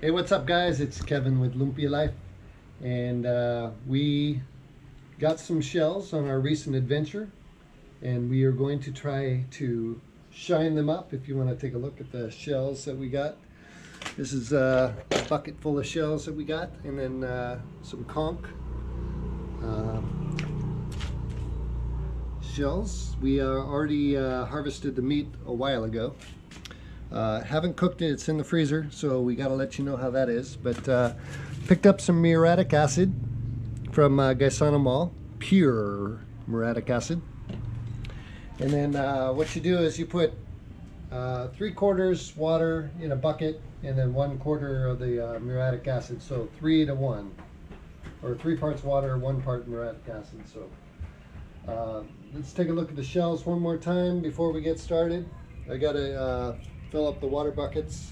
Hey, what's up guys? It's Kevin with Lumpia Life, and we got some shells on our recent adventure, and we are going to try to shine them up. If you want to take a look at the shells that we got, this is a bucket full of shells that we got, and then some conch shells. We already harvested the meat a while ago. Haven't cooked it, it's in the freezer, so we got to let you know how that is. But picked up some muriatic acid from Gaisano Mall, pure muriatic acid. And then what you do is you put 3/4 water in a bucket, and then 1/4 of the muriatic acid, so 3 to 1, or 3 parts water, 1 part muriatic acid. So let's take a look at the shells one more time before we get started. I gotta fill up the water buckets,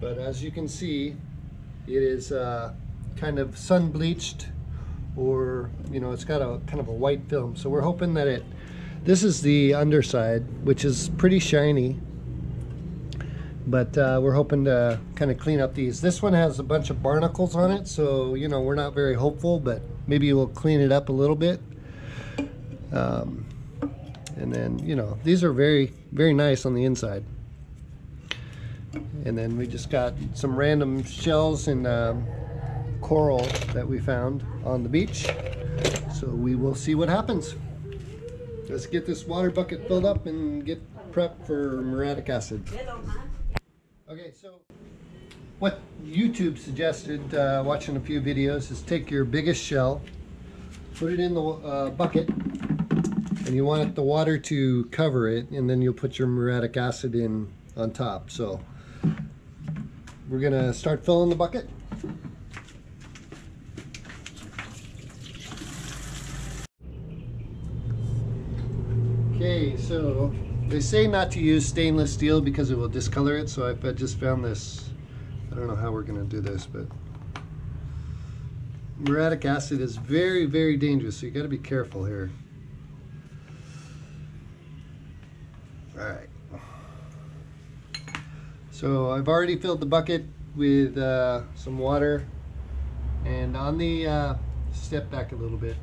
but as you can see, it is kind of sun bleached, or you know, it's got a kind of a white film. So we're hoping that it. This is the underside, which is pretty shiny, but we're hoping to kind of clean up these. This one has a bunch of barnacles on it, so you know, we're not very hopeful, but maybe we'll clean it up a little bit. And then, you know, these are very, very nice on the inside. And then we just got some random shells and coral that we found on the beach. So we will see what happens. Let's get this water bucket filled up and get prepped for muriatic acid. Okay, so what YouTube suggested watching a few videos is take your biggest shell, put it in the bucket, and you want the water to cover it, and then you'll put your muriatic acid in on top. So we're gonna start filling the bucket. Okay, so they say not to use stainless steel because it will discolor it, so I just found this. I don't know how we're gonna do this, but muriatic acid is very, very dangerous, so you gotta be careful here. All right. So I've already filled the bucket with some water, and on the, step back a little bit,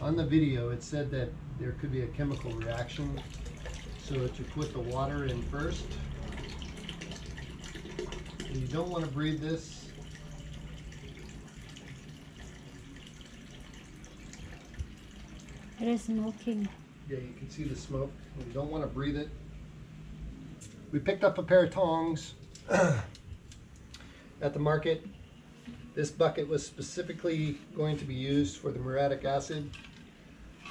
on the video it said that there could be a chemical reaction, so that you put the water in first. And you don't want to breathe this. It is smoking. Yeah, you can see the smoke. You don't want to breathe it. We picked up a pair of tongs at the market. This bucket was specifically going to be used for the muriatic acid.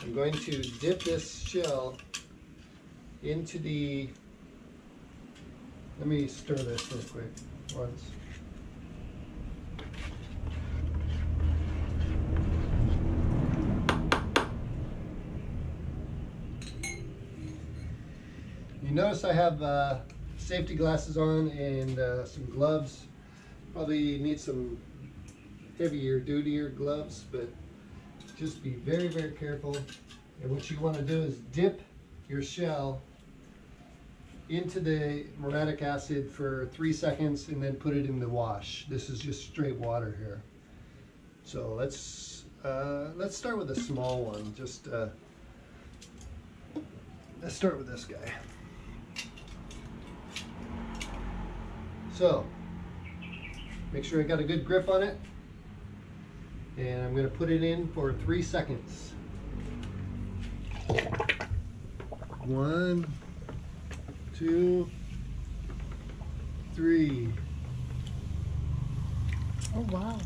I'm going to dip this shell into the, let me stir this real quick once. You notice I have safety glasses on and some gloves. Probably need some heavier dutier gloves, but just be very, very careful. And what you want to do is dip your shell into the muriatic acid for 3 seconds and then put it in the wash. This is just straight water here. So let's start with a small one. Just let's start with this guy. So make sure I got a good grip on it. And I'm going to put it in for 3 seconds. 1, 2, 3. Oh, wow.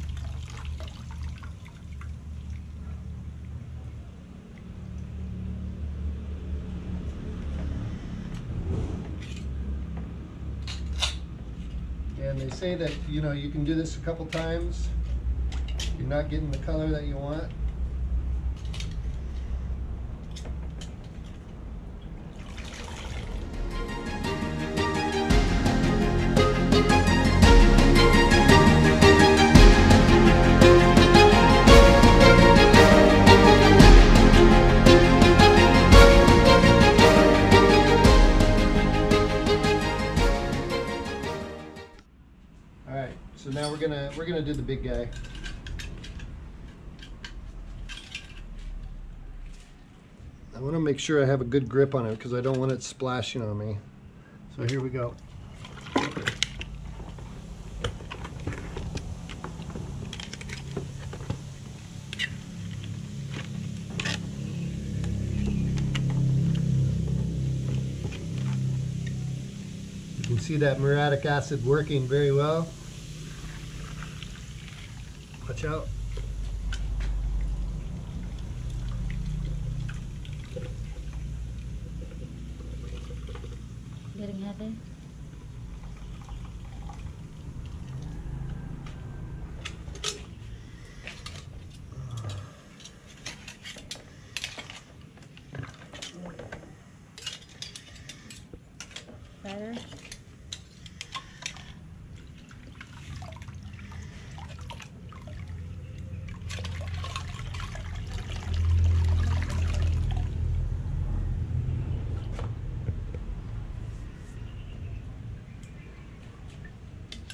And they say that, you know, you can do this a couple times. You're not getting the color that you want. we're gonna do the big guy. I wanna make sure I have a good grip on it because I don't want it splashing on me. So here we go. You can see that muriatic acid working very well. Watch out. Getting heavy. Better.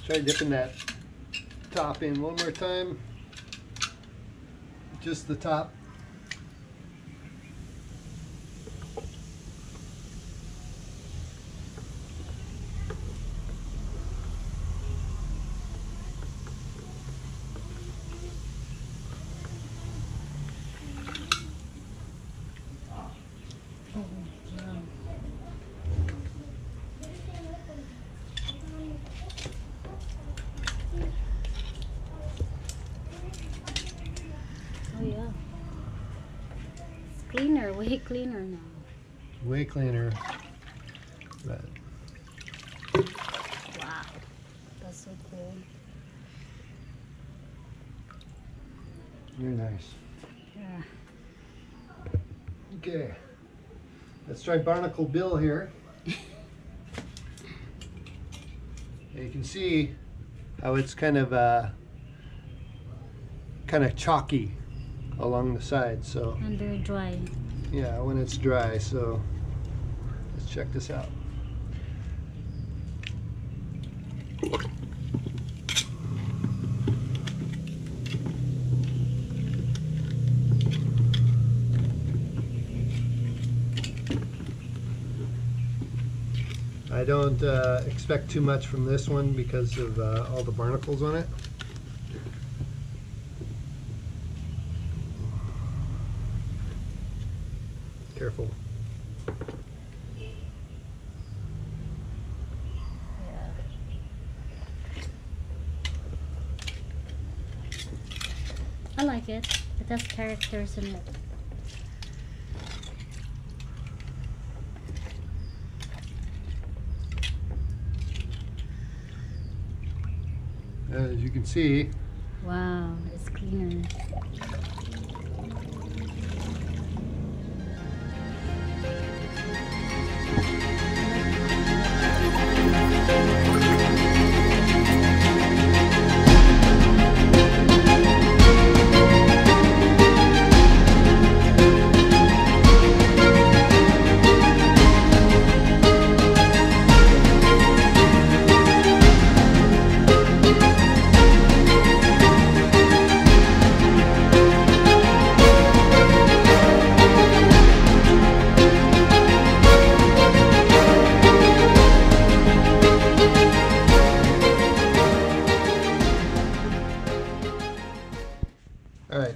Try dipping that top in one more time. Just the top. Cleaner, way cleaner now. Way cleaner. But. Wow, that's so cool. You're nice. Yeah. Okay, let's try Barnacle Bill here. You can see how it's kind of chalky along the side, so. And very dry. Yeah, when it's dry, so let's check this out. I don't expect too much from this one because of all the barnacles on it. Careful. Yeah. I like it. It has characters in it. As you can see. Wow, it's cleaner.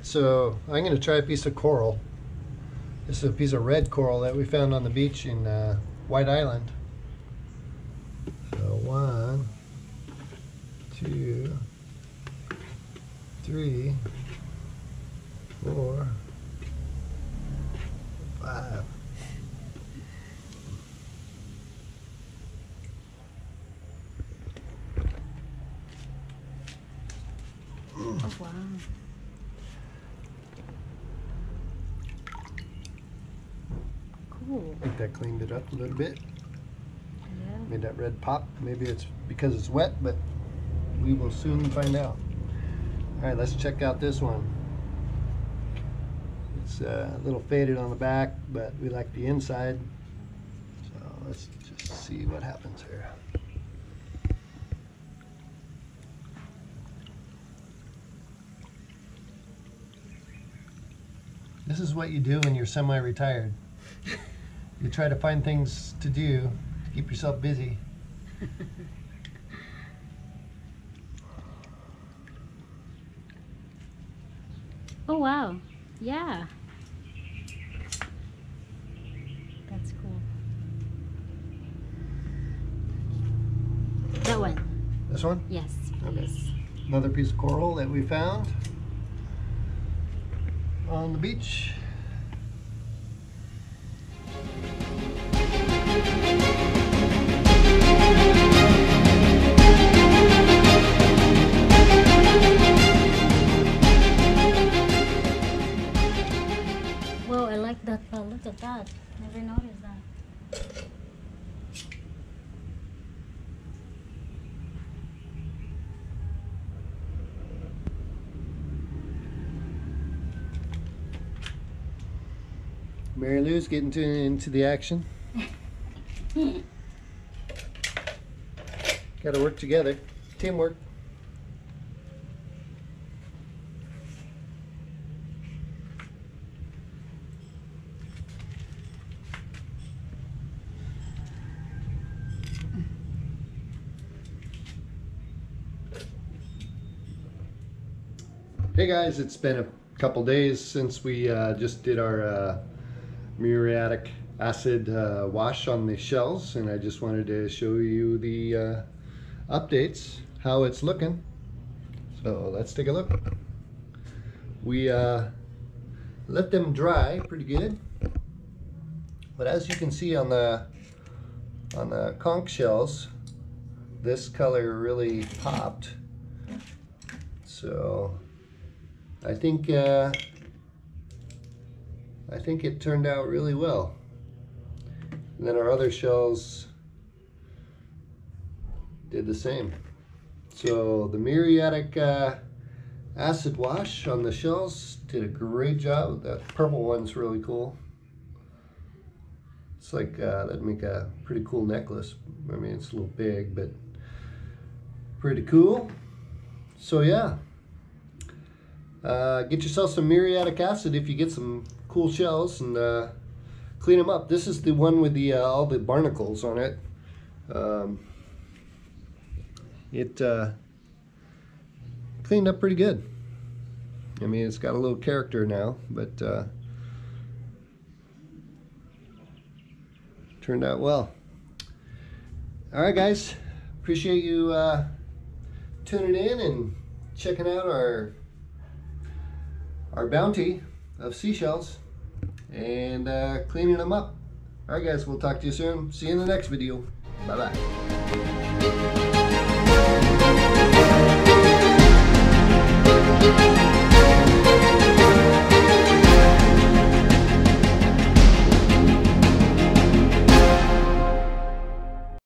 So I'm going to try a piece of coral. This is a piece of red coral that we found on the beach in White Island. So 1, 2, 3, 4, 5. Oh, wow. I think that cleaned it up a little bit. Yeah. Made that red pop. Maybe it's because it's wet, but we will soon find out. All right, let's check out this one. It's a little faded on the back, but we like the inside. So let's just see what happens here. This is what you do when you're semi-retired. You try to find things to do to keep yourself busy. Oh wow, yeah. That's cool. That one? This one? Yes, please. Okay. Another piece of coral that we found on the beach. Whoa, I like that pearl. Look at that. Never noticed that. Mary Lou's getting into the action. Gotta work together. Teamwork. Hey guys, it's been a couple days since we just did our muriatic acid wash on the shells, and I just wanted to show you the updates, how it's looking. So let's take a look. We let them dry pretty good, but as you can see on the conch shells, this color really popped. So I think it turned out really well. And then our other shells did the same. So the muriatic acid wash on the shells did a great job. That purple one's really cool. It's like, that'd make a pretty cool necklace. I mean, it's a little big, but pretty cool. So yeah, get yourself some muriatic acid if you get some cool shells, and clean them up. This is the one with the all the barnacles on it. It cleaned up pretty good. I mean, it's got a little character now, but turned out well. All right, guys, appreciate you tuning in and checking out our bounty of seashells and cleaning them up. All right guys, we'll talk to you soon. See you in the next video. Bye bye.